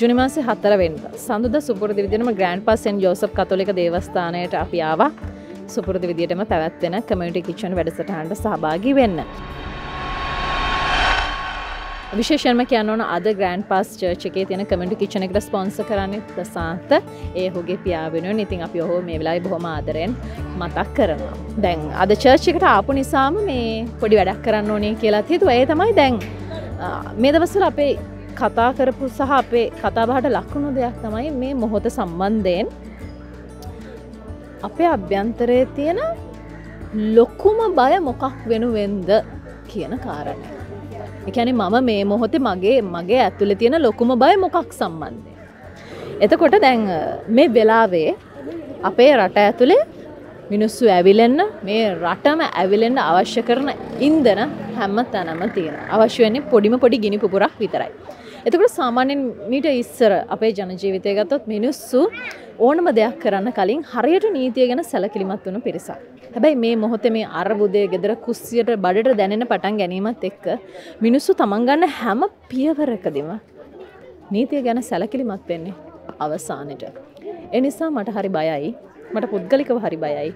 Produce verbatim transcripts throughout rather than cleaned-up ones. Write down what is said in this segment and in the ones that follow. ජුනිමාසේ හතර වෙනිදා සඳුදා සුපුරුදු විදියටම ග්‍රෑන්ඩ් පාස් සෙන් ජෝසප් කතෝලික දේවස්ථානයට අපි ආවා. සුපුරුදු විදියටම පැවැත්වෙන කමියුනිටි කිචන් වැඩසටහනට සහභාගී වෙන්න. විශේෂයෙන්ම කියන්න ඕන අද ග්‍රෑන්ඩ් පාස් චර්ච් එකේ තියෙන කමියුනිටි කිචන් එකට ස්පොන්සර් කරන්නේ දසාන්ත ඒ ඔහුගේ පියා වෙනුවෙන්. ඉතින් අපි ඔහුව මේ වෙලාවේ බොහොම ආදරෙන් මතක් කරනවා. දැන් අද චර්ච් එකට ආපු නිසාම මේ පොඩි වැඩක් කරන්න ඕනේ කියලාත් හිතුවා. ඒ තමයි දැන් මේ දවස්වල අපේ කතා කරපු සහ අපේ කතාබහට ලක්ුණු දෙයක් තමයි මේ මොහොත සම්බන්ධයෙන් අපේ අභ්‍යන්තරයේ තියෙන ලොකුම බය මොකක් වෙනුවෙන්ද කියන කාරණය. ඒ කියන්නේ මම මේ මොහොතේ මගේ මගේ ඇතුලේ තියෙන ලොකුම බය මොකක් සම්බන්ධයෙන්. එතකොට දැන් මේ වෙලාවේ අපේ රට ඇතුලේ මිනිස්සු ඇවිලෙන්න මේ රටම ඇවිලෙන්න අවශ්‍ය කරන ඉන්ධන හැම තැනම තියෙනවා. අවශ්‍ය වෙන්නේ පොඩිම පොඩි ගිනි පුපුරක් විතරයි. එතකොට සාමාන්‍යයෙන් මීට ඉස්සර අපේ ජන ජීවිතය ගත්තොත් මිනිස්සු ඕනම දෙයක් කරන්න කලින් හරියට නීතිය ගැන සැලකිලිමත් වුණු පිරිසක්. හැබැයි මේ මොහොතේ මේ අරබුදේ ගෙදර කුස්සියට බඩට දැනෙන පටන් ගැනීමත් එක්ක මිනිස්සු තමන් ගන්න හැම පියවරකදීම නීතිය ගැන සැලකිලිමත් වෙන්නේ අවසානෙට. ඒ නිසා මට හරි බයයි. මට පුද්ගලිකව හරි බයයි.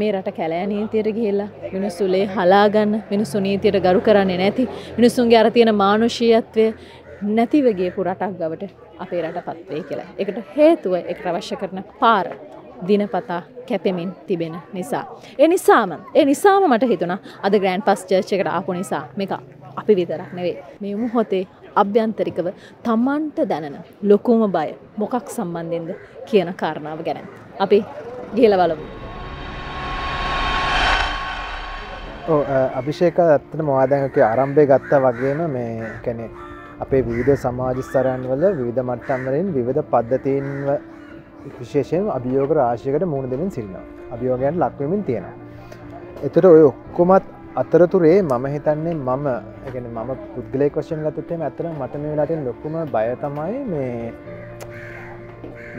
මේ රට කැලෑ නීතියට ගිහිල්ලා මිනිස්සු ලේ හලා ගන්න, මිනිස්සු නීතියට ගරු කරන්නේ නැති, මිනිස්සුන්ගේ අර තියෙන මානුෂීයත්වය නැතිව ගියපු රටක් ගවට අපේ රටපත් වෙයි කියලා. ඒකට හේතුව ඒකට අවශ්‍ය කරන පාර දිනපතා කැපෙමින් තිබෙන නිසා. ඒ නිසාම ඒ නිසාම මට හිතුණා අද ග්‍රෑන්ඩ් පාස් චර්ච් එකට ආපු නිසා මේක අපි විතරක් නෙවෙයි. මේ මොහොතේ අභ්‍යන්තරිකව තමන්ට දැනෙන ලොකුම බය මොකක් සම්බන්ධයෙන්ද කියන කාරණාව ගැන අපි ගිහිල්ලා බලමු. අභිෂේක ඇත්තටම වාදයන්ගේ ආරම්භය ගත්තා වගේම මේ කියන්නේ අපේ විවිධ සමාජ ස්තරයන් වල විවිධ මට්ටම් වලින් විවිධ පද්ධතීන් විශේෂයෙන්ම අභියෝග රාශියකට මුහුණ දෙමින් සිටිනවා. අභියෝගයන් ලක් වෙමින් තියෙනවා. ඒතර ඔය ඔක්කොමත් අතරතුරේ මම හිතන්නේ මම කියන්නේ මම පුද්ගලික වශයෙන් ගත්තොත් එහෙම ඇත්තටම මට මේ වෙලාවට තියෙන ලොකුම බය තමයි මේ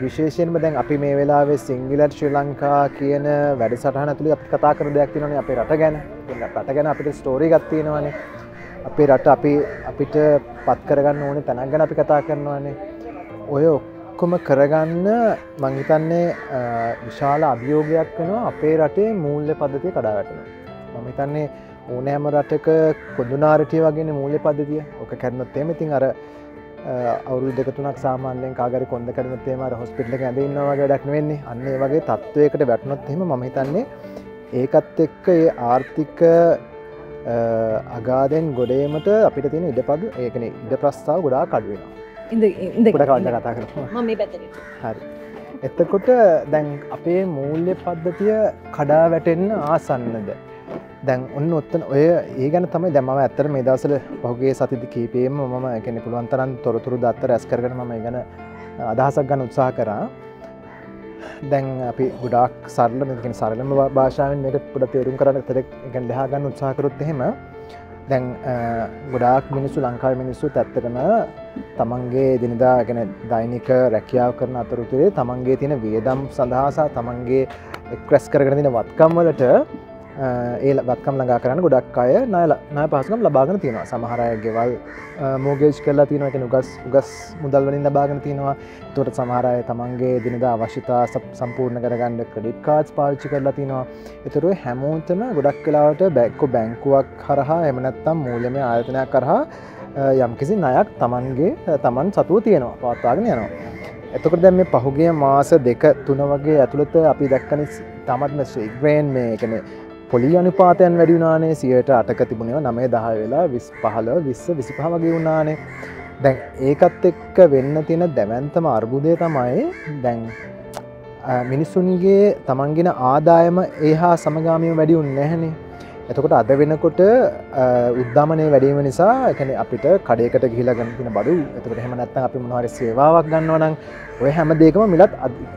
විශේෂයෙන්ම දැන් අපි මේ වෙලාවේ සිංගලර් ශ්‍රී ලංකා කියන වැඩසටහන ඇතුළේ අපි කතා කරන දෙයක් තියෙනවානේ අපේ රට ගැන. රට ගැන අපිට ස්ටෝරි එකක් තියෙනවානේ. අපේ රට අපි අපිට පත් කරගන්න ඕනේ තැනක් ගැන අපි කතා කරනවානේ. ඔය ඔක්කොම කරගන්න මම හිතන්නේ විශාල අභියෝගයක් වෙනවා අපේ රටේ මූල්‍ය පද්ධතිය කඩා වැටෙනවා. මම හිතන්නේ ඕනෑම රටක කොඳුනාරටිය වගේනේ මූල්‍ය පද්ධතිය. ඔක කරනොත් එහෙම ඉතින් අර අවුරුදු දෙක තුනක් සාමාන්‍යයෙන් කාගරි කොන්ද කැඩුණොත් එහෙම අර හොස්පිටල් එක ඇඳ ඉන්නවා වගේ වැඩක් නෙවෙන්නේ. අන්න ඒ වගේ තත්ත්වයකට වැටුණොත් එහෙම මම හිතන්නේ ඒකත් එක්ක ඒ ආර්ථික අගාධයෙන් ගොඩ ඒමට අපිට තියෙන ඉඩපඩු ඒ කියන්නේ ඉඩ ප්‍රස්තාව ගොඩාක් අඩු වෙනවා. ඉඳ ඉඳ ගොඩ කවන්න කතා කරමු. මම මේ පැත්තට. හරි. එතකොට දැන් අපේ මූල්‍ය පද්ධතිය කඩා වැටෙන්න ආසන්නද? දැන් ඔන්න ඔත්තන ඔය ඒ ගැන තමයි දැන් මම ඇත්තට මේ දවස්වල පහුගිය සතියේ කීපෙම මම කියන්නේ පුළුවන් තරම් තොරතුරු දත්ත රැස් කරගෙන මම ඒ ගැන අදහසක් ගන්න උත්සාහ කරා. දැන් අපි ගොඩාක් සරල මේ කියන්නේ සරලම භාෂාවෙන් මේක පොඩ්ඩක් තේරුම් කරගන්න ඉතින් ඒ ගැන දහ ගන්න උත්සාහ කරොත් එහෙම දැන් ගොඩාක් මිනිස්සු ලංකාවේ මිනිස්සුත් ඇත්තටම තමන්ගේ දිනදා කියන්නේ දෛනික රැකියාව කරන අතරතුරේ තමන්ගේ තියෙන වේදම් සඳහා සහ තමන්ගේ එක්රැස් කරගෙන දින වත්කම් වලට ඒ වත්කම් ළඟා කරන්න ගොඩක් අය ණය ණය පහසුකම් ලබාගෙන තියෙනවා. සමහර අය ගෙවල් මෝගේජ් කරලා තියෙනවා. ඒ කියන්නේ උගස් උගස් මුදල් වලින් ලබාගෙන තියෙනවා. ඒකට සමහර අය තමන්ගේ දිනදා අවශ්‍යතා සම්පූර්ණ කරගන්න ක්‍රෙඩිට් කාඩ්ස් පාවිච්චි කරලා තිනවා. ඒතර ඔය හැමෝටම ගොඩක් වෙලාවට බැංකු බැංකුවක් හරහා එහෙම නැත්නම් මූල්‍යමය ආයතනයක් කරහා යම්කිසි ණයක් තමන්ගේ තමන් සතුව තියෙනවා. පවත්වාගෙන යනවා. එතකොට දැන් මේ පහුගිය මාස දෙක තුන වගේ ඇතුළත අපි දැක්කනේ තමත් මේ ස්විග්‍රේන් මේ කියන්නේ පොලී අනුපාතයන් වැඩි වුණානේ. සියයට අටක තිබුණේ නවය දහය වෙලා විස් පහළොව විස්ස විසිපහ වගේ වුණානේ. දැන් ඒකත් එක්ක වෙන්න තියෙන දැවැන්තම අර්බුදය තමයි දැන් මිනිසුන්ගේ තමන්ගෙන ආදායම ඒහා සමගාමීව වැඩි වුණ නැහැනේ. එතකොට අද වෙනකොට උද්දමනය වැඩීම නිසා එකනේ අපිට කඩේකට ගිහිලා ගන්න තියෙන බඩු. එතකොට එහෙම නැත්නම් අපි මොනවා හරි සේවාවක් ගන්නවා නම් ඔය හැම දෙයකම මිලත්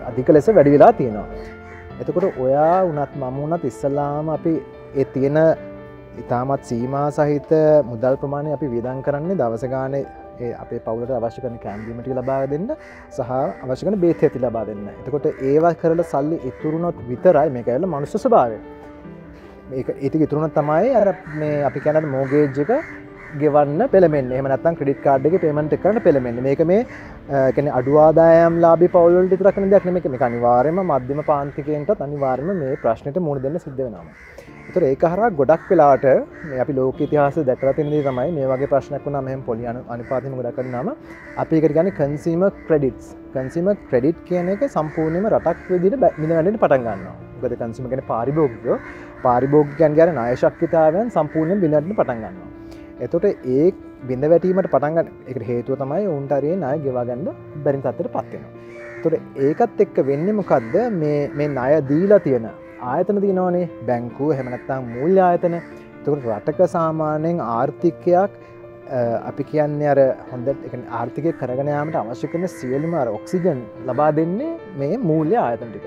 අධික ලෙස වැඩි වෙලා තියෙනවා. එතකොට ඔයා වුණත් මම වුණත් ඉස්සලාම අපි ඒ තියෙන ඉතාමත් සීමා සහිත මුදල් ප්‍රමාණය අපි වියදම් කරන්නේ දවස ගානේ ඒ අපේ පවුලට අවශ්‍ය කරන කෑම ටික ලබා දෙන්න සහ අවශ්‍ය කරන බේත් ඇති ලබා දෙන්න. එතකොට ඒවා කරලා සල්ලි ඉතුරුනොත් විතරයි මේක ඇවිල්ලා මනුස්ස ස්වභාවය. මේක ඊට ඉතුරුනොත් තමයි අර මේ අපි කියන මොගේජ් එක ගෙවන්න පෙළඹෙන්නේ. එහෙම නැත්නම් ක්‍රෙඩිට් කාඩ් එකේ පේමන්ට් එක කරන්න පෙළඹෙන්නේ. මේක මේ කියන්නේ අඩු ආදායම් ලාභී පවුල් වලට විතරක් නෙමෙයි දෙයක් නෙමෙයි. මේක අනිවාර්යයෙන්ම මධ්‍යම පාන්තිකයන්ටත් අනිවාර්යයෙන්ම මේ ප්‍රශ්නෙට මුහුණ දෙන්න සිද්ධ වෙනවා. ඒතර ඒක හරහා ගොඩක් වෙලාවට මේ අපි ලෝක ඉතිහාසයේ දැකලා තියෙන දේ තමයි මේ වගේ ප්‍රශ්නයක් වුණාම එහෙම පොලි අනුපාතයෙන් ගොඩක් කරනවාම අපි ඒකට කියන්නේ කන්සියුමර් ක්‍රෙඩිට්ස්. කන්සියුමර් ක්‍රෙඩිට් කියන එක සම්පූර්ණයෙන්ම රටක් විදිහට මිල වැඩිෙන්න පටන් ගන්නවා. මොකද කන්සියුමර් කියන්නේ පාරිභෝගිකයෝ. පාරිභෝගිකයන් කියන්නේ ණය ශක්තිතාවයන් සම්පූර්ණයෙන් මිල වැඩිෙන්න පටන් ගන්නවා. එතකොට ඒ බිඳ වැටීමට පටන් ගන්න ඒකට හේතුව තමයි උන්ට හරිය ණය ගෙවා ගන්න බැරි තත්ත්වයට පත් වෙනවා. එතකොට ඒකත් එක්ක වෙන්නේ මොකද්ද? මේ මේ ණය දීලා තියෙන ආයතන තියෙනවනේ, බැංකුව, එහෙම නැත්නම් මූල්‍ය ආයතන. එතකොට රටක සාමාන්‍යයෙන් ආර්ථිකයක් අපි කියන්නේ අර හොඳට ඒ කියන්නේ ආර්ථිකය කරගෙන යාමට අවශ්‍ය කරන සියලුම අර ඔක්සිජන් ලබා දෙන්නේ මේ මූල්‍ය ආයතන ටික.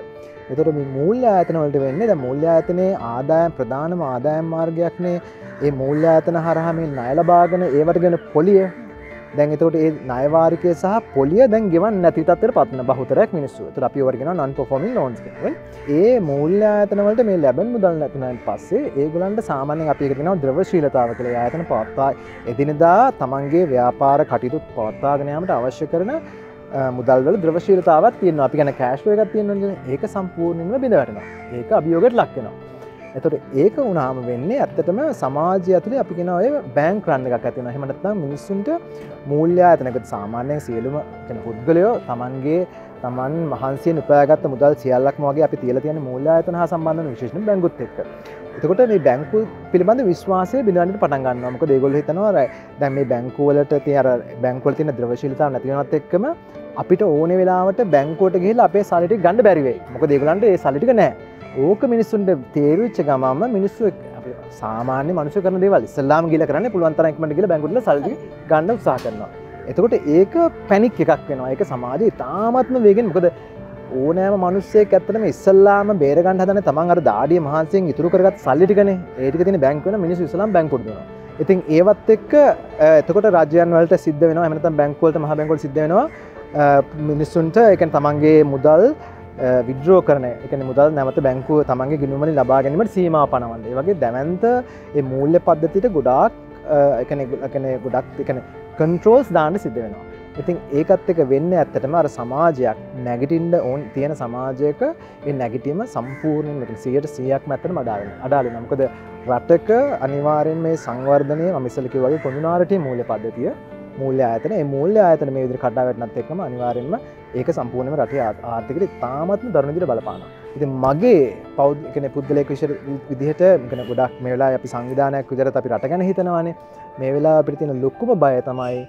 එතකොට මේ මූල්‍ය ආයතන වලට වෙන්නේ දැන් මූල්‍ය ආයතනයේ ආදායම් ප්‍රධානම ආදායම් මාර්ගයක්නේ. ඒ මූල්‍ය ආයතන හරහා මේ ණය ලබාගෙන ඒවට ගෙන පොලිය දැන් එතකොට ඒ ණය වාරිකය සහ පොලිය දැන් ගෙවන්න නැති තත්ත්වයට පත් වෙන බහුතරයක් මිනිස්සු. එතකොට අපි ඒවට කියනවා non performing loans කියලා. ඒ මූල්‍ය ආයතන වලට මේ ලැබෙන මුදල් නැතුණාන් පස්සේ ඒගොල්ලන්ට සාමාන්‍යයෙන් අපි ඒකට කියනවා ද්‍රවශීලතාව කියලා. ඒ ආයතන පවත්වා එදිනදා තමන්ගේ ව්‍යාපාර කටයුතු පවත්වාගෙන යාමට අවශ්‍ය කරන මුදල් වල ද්‍රවශීලතාවක් තියෙනවා. අපි කියන cash flow එකක් තියෙනවා නේද? ඒක සම්පූර්ණයෙන්ම බිඳ වැටෙනවා. ඒක අභියෝගයට ලක් වෙනවා. එතකොට ඒක වුණාම වෙන්නේ ඇත්තටම සමාජය ඇතුලේ අපි කියන ඔය බැංක් රන් එකක් ඇති වෙනවා. එහෙම නැත්නම් මිනිස්සුන්ට මූල්‍ය ආයතනයකට සාමාන්‍යයෙන් සියලුම කියන පුද්ගලයෝ තමන්ගේ තමන් මහන්සියෙන් උපයාගත්ත මුදල් සියල්ලක්ම වගේ අපි තියලා තියෙන මූල්‍ය ආයතන හා සම්බන්ධ වෙන විශේෂයෙන් බැංකුත් එක්ක. එතකොට මේ බැංකු පිළිබඳ විශ්වාසය බිඳවන්නට පටන් ගන්නවා. මොකද ඒගොල්ලෝ හිතනවා අර දැන් මේ බැංකු වලට තියෙන අර බැංකු වල තියෙන ද්‍රවශීලතාව නැති වෙනවත් එක්කම අපිට ඕනේ වෙලාවට බැංකුවට ගිහිල්ලා අපේ සල්ලි ටික ගන්න බැරි වෙයි. මොකද ඒගොල්ලන්ට ඒ සල්ලි ටික නැහැ. ඕක මිනිස්සුන්ට තේරුච්ච ගමම මිනිස්සු සාමාන්‍ය මනුෂ්‍ය කරන දේවල් ඉස්සල්ලාම ගිහලා කරන්නේ පුළුවන් තරම් ඉක්මනට ගිහලා බැංකුවට සල්ලි ගන්න උත්සාහ කරනවා. එතකොට ඒක පැනික් එකක් වෙනවා. ඒක සමාජයේ ඉතාමත්ම වේගෙන් මොකද ඕනෑම මිනිස්සෙක් ඇත්තටම ඉස්සල්ලාම බේර ගන්න හදන තමන් අර දාඩිය මහන්සියෙන් ඉතුරු කරගත් සල්ලි ටිකනේ. ඒ ටික තියෙන බැංකුව වෙන මිනිස්සු ඉස්සල්ලාම බැංකුවට දෙනවා. ඉතින් ඒවත් එක්ක එතකොට රාජ්‍යයන් වලට සිද්ධ වෙනවා. එහෙම නැත්නම් බැංකුව වලට මහ බැංකුවල සිද්ධ වෙනවා මිනිස්සුන්ට ඒ කියන්නේ තමන්ගේ මුදල් විද්‍රෝ කරන එක මුදල් නැවත බැංකුව තමන්ගේ ගිණුම්වලින් ලබා ගැනීමට සීමා පනවන්න. ඒ වගේ දැවැන්ත ඒ මූල්‍ය පද්ධතියට ගොඩාක් ඒ කියන්නේ ගොඩක් ඒ කියන්නේ කන්ට්‍රෝල්ස් දාන්න සිද්ධ වෙනවා. ඉතින් ඒකත් එක වෙන්නේ ඇත්තටම අර සමාජයක් නැගිටින්න ඕන තියෙන සමාජයක මේ නැගිටීම සම්පූර්ණයෙන්ම සීයට සීයක්ම ඇත්තටම අඩා වෙනවා. අඩා වෙනවා. මොකද රටක අනිවාර්යෙන් මේ සංවර්ධනය මම ඉස්සෙල්ලා කිව්වා වගේ කොමුනාරිටි මූල්‍ය පද්ධතිය මූල්‍ය ආයතන ඒ මූල්‍ය ආයතන මේ විදිහට කඩා වැටෙනත් එක්කම අනිවාර්යෙන්ම ඒක සම්පූර්ණයෙන්ම රටේ ආර්ථිකයට ඉතාමත්ම දරුණු විදිහට බලපානවා. ඉතින් මගේ පෞද්ගලික කෙනෙක් පුද්ගලයෙක් විදිහට මම ගොඩක් මේ වෙලාවේ අපි සංවිධානයක් විදිහට අපි රට ගැන හිතනවානේ. මේ වෙලාවේ අපිට තියෙන ලොකුම බය තමයි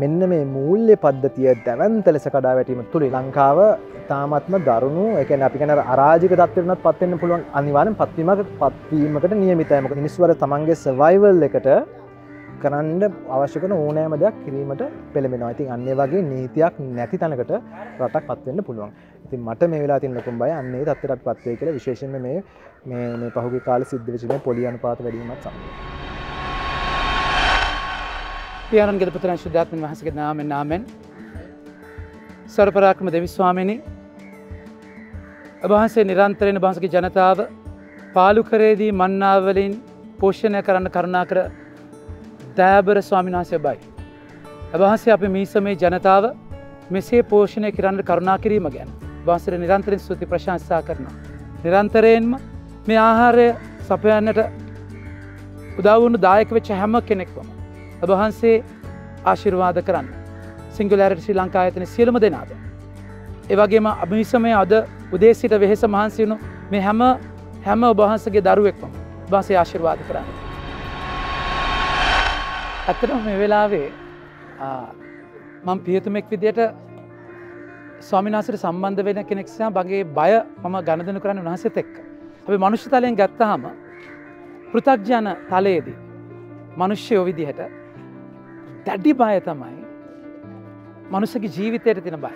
මෙන්න මේ මූල්‍ය පද්ධතිය දැවැන්ත ලෙස කඩා වැටීම තුළ ලංකාව ඉතාමත්ම දරුණු ඒ කියන්නේ අපි කියන අරාජික තත්ත්වයට උනත් පත් වෙන්න පුළුවන් අනිවාර්යෙන් පත්වීමකට පත්වීමකට නියමිතයි. මොකද මිනිස්සු වල තමන්ගේ සර්වයිවල් එකට කරන්න අවශ්‍ය කරන ඕනෑම දෙයක් කිරීමට පෙළඹෙනවා. ඉතින් අන්න ඒ වගේ නීතියක් නැති තැනකට රටක් පත් වෙන්න පුළුවන්. ඉතින් මට මේ වෙලාව තියෙන ලොකුම බය අන්න ඒ තත්ත්වයට අපි පත් වෙයි කියලා විශේෂයෙන්ම මේ මේ මේ පහුගිය කාලේ සිද්ධ වෙච්ච මේ පොලි අනුපාත වැඩි වීමත් සම්බන්ධයි. පියාණන් ගදපතන ශුද්ධාත්ම මහසගේ නාමයෙන් නාමයෙන් සර්වපරාක්‍රම දෙවි ස්වාමීනි ඔබ වහන්සේ නිරන්තරයෙන් ඔබ වහන්සේගේ ජනතාව පාලුකරේදී මන්නා වලින් පෝෂණය කරන්න කරුණාකර දෑබර ස්වාමීන් වහන්සේ බයි. ඔබ වහන්සේ අපේ මේ සමයේ ජනතාව මෙසේ පෝෂණය කරන්න කරුණා කිරීම ගැන ඔබ වහන්සේට නිරන්තරයෙන් ස්තුති ප්‍රශංසා කරනවා. නිරන්තරයෙන්ම මේ ආහාරය සපයන්නට උදව් වුණු දායක වෙච්ච හැම කෙනෙක්වම ඔබ වහන්සේ ආශිර්වාද කරන්න. සිංගුලාරිටි ශ්‍රී ලංකා ආයතනයේ සියලුම දෙනාට. ඒ වගේම අපි මේ සමයේ අද උදේ සිට වෙහෙස මහන්සි වුණු මේ හැම හැම ඔබ වහන්සේගේ දරුවෙක්වම ඔබ වහන්සේ ආශිර්වාද කරන්න. ඇත්තටම මේ වෙලාවේ මම පියතුමෙක් විදියට ස්වාමීන් වහන්සේට සම්බන්ධ වෙන කෙනෙක් නිසා මගේ බය මම ගණදෙනු කරන්නේ උන්වහන්සේත් එක්ක. අපි මනුෂ්‍ය තලයෙන් ගත්තාම පෘථග්ජන තලයේදී මිනිස්සු විදිහට දැඩි බය තමයි මිනිස්සුගේ ජීවිතයට තියෙන බය.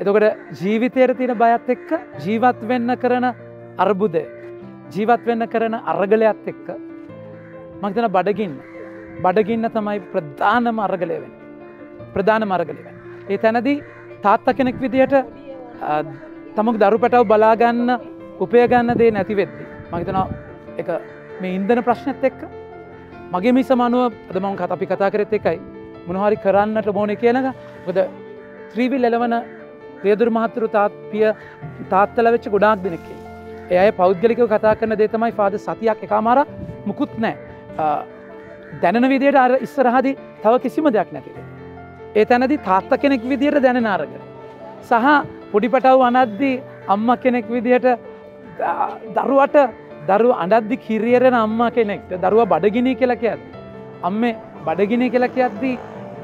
එතකොට ජීවිතයට තියෙන බයත් එක්ක ජීවත් වෙන්න කරන අර්බුදය, ජීවත් වෙන්න කරන අරගලයත් එක්ක මම හිතන බඩගින්න බඩගින්න තමයි ප්‍රධානම අරගලය වෙන්නේ. ප්‍රධානම අරගලය වෙන්නේ. ඒ තැනදී තාත්තා කෙනෙක් විදියට තමගේ දරු පැටව බලා ගන්න, උපය ගන්න දේ නැති වෙද්දී මම හිතනවා ඒක මේ ඉන්ධන ප්‍රශ්නෙත් එක්ක මගේ මිස මනුව අද මම අපි කතා කරෙත් එකයි මොනවා හරි කරන්නට ඕනේ කියලා. මොකද ත්‍රිවිල් එළවන ප්‍රියදුරු මහතුරු තාත්පිය තාත්තලා වෙච්ච ගොඩාක් දෙනෙක් ඒ අය පෞද්ගලිකව කතා කරන දේ තමයි ෆාදර් සතියක් එකමාරක් මුකුත් නැහැ. දැනන විදියට අර ඉස්සරහදී තව කිසිම දෙයක් නැති. ඒ තැනදී තාත්තා කෙනෙක් විදියට දැනන අරගෙන සහ පොඩිපටව අනද්දී අම්මා කෙනෙක් විදියට දරුවට දරුවා අඬද්දි කිරියරන අම්මා කෙනෙක්ට දරුවා බඩගිනි කියලා කියද්දි අම්මේ බඩගිනි කියලා කියද්දි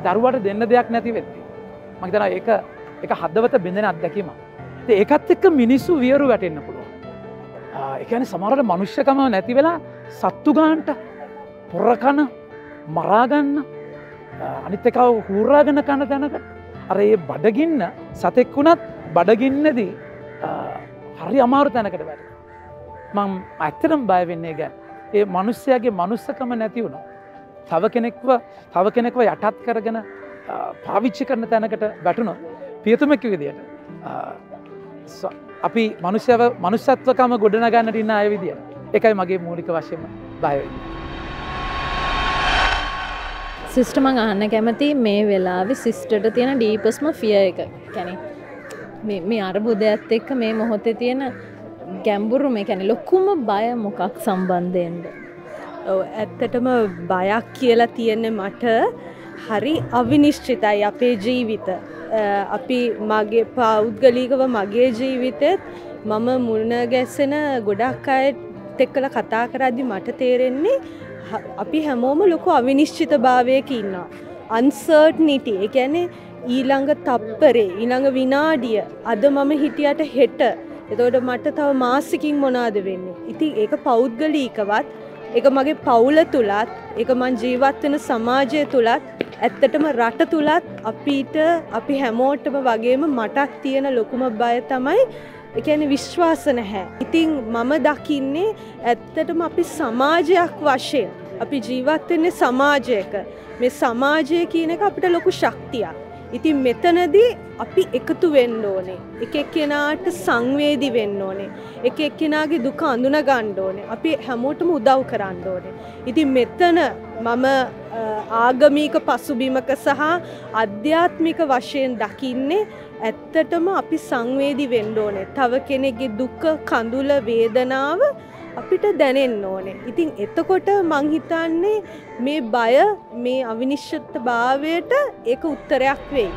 දරුවට දෙන්න දෙයක් නැති වෙද්දි මම හිතනවා ඒක ඒක හදවත බින්දෙන අත්දැකීමක්. ඉතින් ඒකත් එක්ක මිනිස්සු වියරු වැටෙන්න පුළුවන්. ඒ කියන්නේ සමහරවල් මනුෂ්‍යකම නැති වෙලා සත්තු ගන්නට පොරකන මරා ගන්න අනිත් එකව හූරාගෙන කන දැනකට අර ඒ බඩගින්න සතෙක් වුණත් බඩගින්නේදී හරි අමාරු තැනකට වැටෙනවා. මම ඇත්තටම බය වෙන්නේ ගැන. ඒ මිනිස්යාගේ මනුස්සකම නැති වුණා. තව කෙනෙක්ව තව කෙනෙක්ව යටත් කරගෙන පාවිච්චි කරන තැනකට වැටුණා. පියතුමෙක් විදියට. අපි මිනිස්යව මනුස්සත්වකම ගොඩනගන්නට ඉන්න අය විදියට. ඒකයි මගේ මූලික වශයෙන්ම බය වෙන්නේ. සිස්ටර් මං අහන්න කැමති මේ වෙලාවේ සිස්ටර්ට තියෙන ඩීපස්ම ෆියර් එක. يعني මේ මේ අරබුදයත් එක්ක මේ මොහොතේ තියෙන ගැඹුරු මේ කියන්නේ ලොකුම බය මොකක් සම්බන්ධයෙන්ද? ඔව් ඇත්තටම බයක් කියලා තියෙන්නේ මට හරි අවිනිශ්චිතයි අපේ ජීවිත. අපි මගේ පෞද්ගලිකව මගේ ජීවිතෙත් මම මුණ ගැසෙන ගොඩක් අයත් එක්කලා කතා කරද්දි මට තේරෙන්නේ අපි හැමෝම ලොකු අවිනිශ්චිතභාවයක ඉන්නවා. අන්සර්ටනිටි ඒ කියන්නේ ඊළඟ තප්පරේ ඊළඟ විනාඩිය අද මම හිටියට හෙට එතකොට මට තව මාසිකින් මොනවද වෙන්නේ. ඉතින් ඒක පෞද්ගලිකවත් ඒක මගේ පවුල තුලත් ඒක මං ජීවත් වෙන සමාජය තුලත් ඇත්තටම රට තුලත් අපිට අපි හැමෝටම වගේම මටත් තියෙන ලොකුම බය තමයි ඒ කියන්නේ විශ්වාස නැහැ. ඉතින් මම දකින්නේ ඇත්තටම අපි සමාජයක් වශයෙන් අපි ජීවත් වෙන්නේ සමාජයක. මේ සමාජය කියන එක අපිට ලොකු ශක්තියක්. ඉතින් මෙතනදී අපි එකතු වෙන්න ඕනේ. එක එක්කෙනාට සංවේදී වෙන්න ඕනේ. එක එක්කෙනාගේ දුක අඳුන ගන්න ඕනේ. අපි හැමෝටම උදව් කරන්න ඕනේ. ඉතින් මෙතන මම ආගමික පසුබිමක සහ අධ්‍යාත්මික වශයෙන් දකින්නේ ඇත්තටම අපි සංවේදී වෙන්න ඕනේ. තව කෙනෙක්ගේ දුක, කඳුල, වේදනාව අපිට දැනෙන්න ඕනේ. ඉතින් එතකොට මං හිතන්නේ මේ බය මේ අවිනිශ්චිතභාවයට ඒක උත්තරයක් වෙයි.